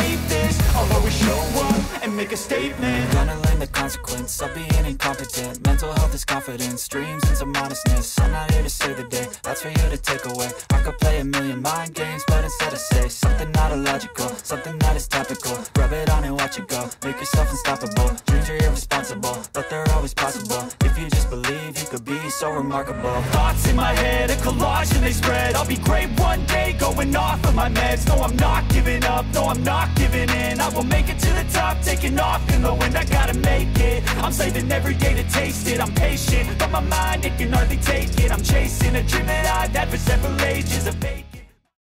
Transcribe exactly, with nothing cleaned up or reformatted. hate this, I'll always show up and make a statement. I'm gonna learn the consequence of being incompetent. Mental health is confidence, dreams and some modestness. I'm not here to save the day, that's for you to take away. I could play a million mind games, but instead I say something not illogical, something that is topical. Rub it on and watch it go, make yourself unstoppable. Dreams are irresponsible, but they're always possible. If you just believe, you could be so remarkable. Thoughts in my head, a collage and they spread. I'll be great one day, going off of my meds. No, I'm not giving up, no, I'm not giving in. I will make it to the top, taking off in the wind. I gotta make it, I'm saving every day to taste it. I'm patient, but my mind, it can hardly take it. I'm chasing a dream that I've had for several ages of pain.